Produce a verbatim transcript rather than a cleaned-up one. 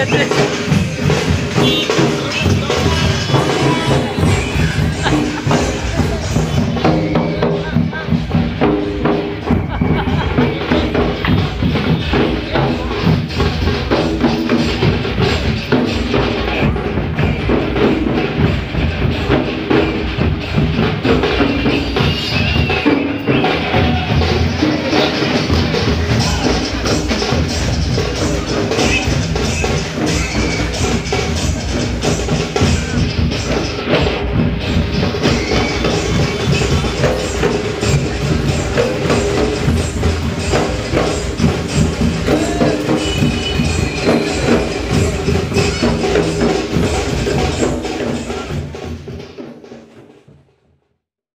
That's it.